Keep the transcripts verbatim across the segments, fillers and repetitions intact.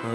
उठ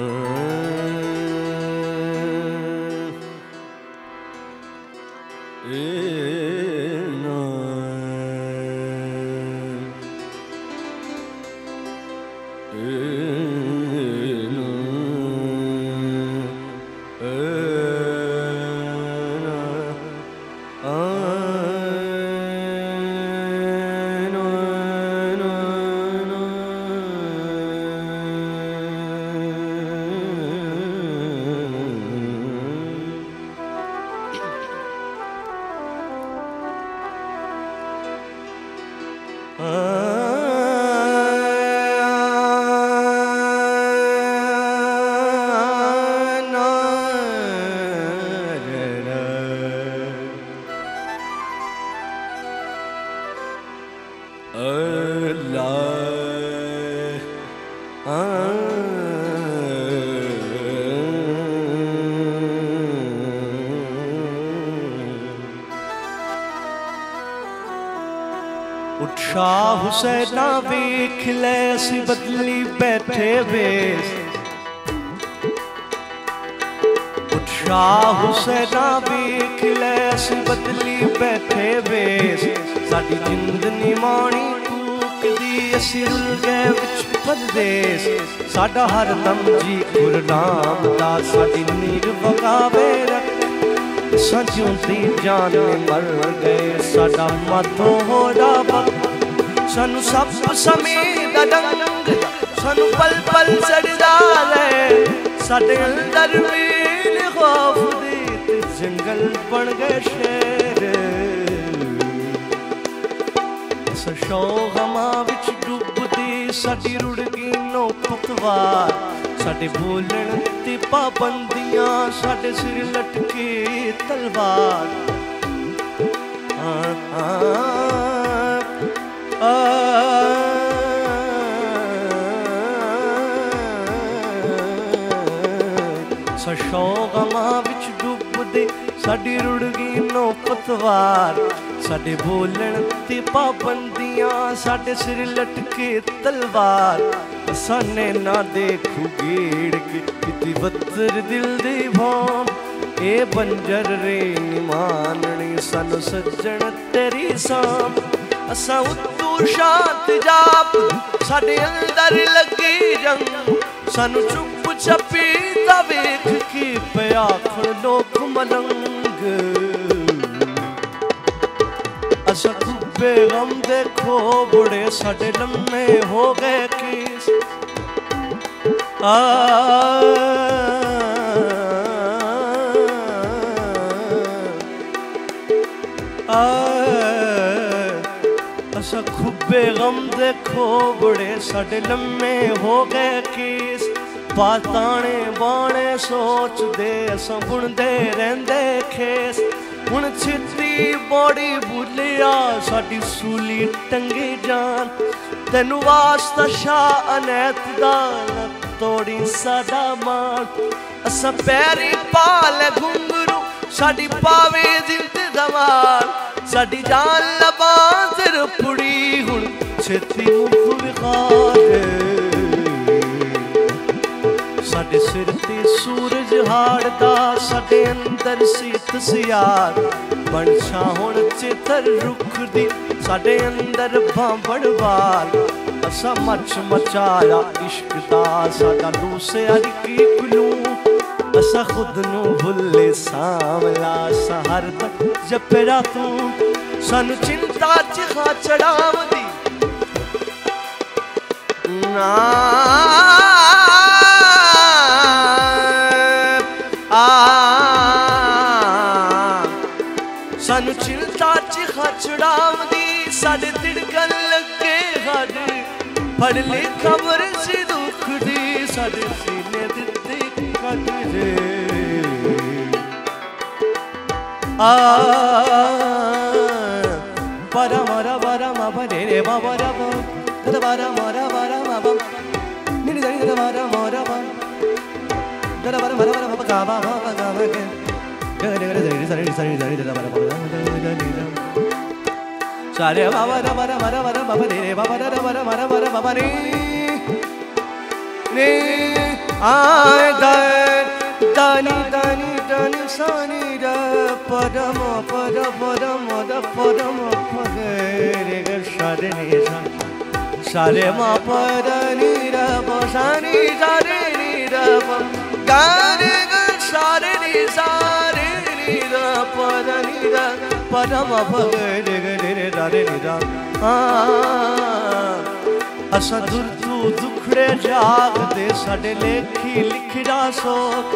शाह हुसैना वेख लय सी बदली बैठे वेश। उठ शाह हुसैना वेख लय सी बदली बैठे वेश। साडी जिंद निमाणी कूकदी असी रुल गए विच परदेश। साडा हर दम जी गुरनाम दा, साडी नीर वगावे रख सजूंदी जान मर गए। साडा माथो होड़ा सानू सब समीदा डंग, सानू पल पल सड़दा लए। साडे अंदर वीर खौफ दी ते जंगल बन गए शेर। अस शौगमा विच डुबदी साडी रुड़ गई नो पकवार। साडे बोलण ते पाबंदियां, साडे सिर लटके तलवार। आ, आ, आ, सशौगमा विच डुबदे साडी रुड़ गई नो पतवार। साडे बोलण ते पाबंदियां, साडे सिर लटके तलवार। साने ना देखू गेड़ के किती बत्तर दिल दी भौं। ए बंजर रे निमानणी सानू सज्जन तेरी साम। असा उतू शांत जाप साडे अंदर लगी जंग। सानू चुप छपी दा वेख की पिया खड़ लोक मलंग। असा खुबे गम देखो बुढ़े साडे लम्मे हो गए केस। आ असा खुबे गम देखो बड़े साडे लम्मे हो गए केस। पाताने बाने सोच दे असा बुनदे रहंदे खेस। हुण छिती बॉडी भुलिया साडी सूली टंगी जान। तैनू वास्ता शाह अनैत दा तोड़ी साडा मान। असा पैरी पाल घुंगरू साडी पावे जिंद दवार। साडी जान लबाज रुपड़ी हुण छेती मुख विखार। साडे सिर ते सूरज हाड़दा साडे अंदर सीत सियार। बनशा हुण चितर रुख दी साडे अंदर भांबड़ वार। असा मच मचाया इश्क दा साडा रूसे अड़की कुलूं। असा खुद नू भुले सामला सा हर तक जपे रातू। सानू चिंता चिखा चढ़ाव दी ना आ। सानू चिंता चिखा चढ़ाव दी साडे तिड़कन लगे हड। पढ़ ले खबर सी दुख दी साडे सीने दी रे। आ बरा मरा बरा मे रे बाबा बरा मरा बरा बाबा मेरी जानी बरा मोरा बरा बरा बरा बरा बाबा गाबा बाबा गाबा के गरे गरे जानी सारी सारी जानी बरा बरा सारे बाबा बरा बरा बरा बरा बाबा रे बाबा बरा बरा बरा बरा बाबा रे रे। आय दानी दानी दानी सानी रा परम पर परम द परम परे ग सारे नि सा सारे मा पर नि रा बसानी सारे नि रा गाने ग सारे नि सारे नि रा पर नि रा परम परे ग रे रे नि रा आ असा दुखड़े जाग दे साडे लेखी लिखड़ा शोक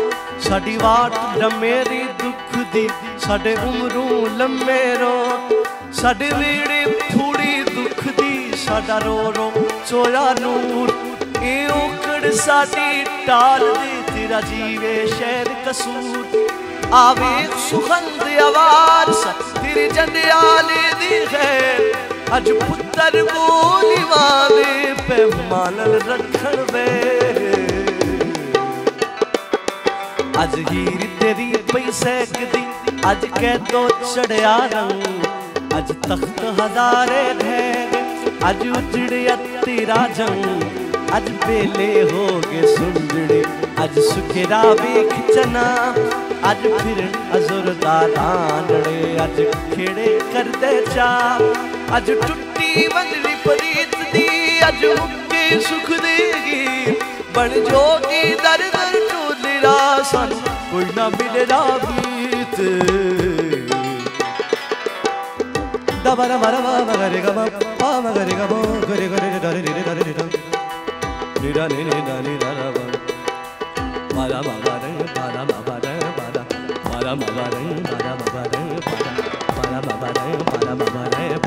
साडी वाट लमेरी दुख दी साडे उमरू लम्मे रो साडे वीड़ी फूड़ी दुख दी साडा रो रो चोया नूर ए ओकड़ साडी टाल दी तेरा जीवे शहर कसूर आवे सुगंध आवार तेरी जंडियाले दी खैर अज पुत्र बोली वावे पे मानल रखन वे अज हीर तेरी पई सैकदी अज कै दो चढ़िया रंग अज तख्त हजारे ढेर अज उजड़िया तेरा जंग अज बेले हो गए सुंदड़े अज सुखेरा बेख चना अज फिर अजुर दादानड़े अज खेड़े कर दे चा अज टुट्टी बंदली परीत दी अज मुक्के सुख देगी बन जोगी दर दर टोले रासन कोई ना मिले राबीत दबरा मरा मगरे गबा पा मगरे गबो गरे गरे डरे डरे डरे निरा ने ने डाले डरा बाला बाबा रे बाला बाबा रे बाला बाला बाबा रे बाला बाबा रे बाला बाबा रे बाला बाबा रे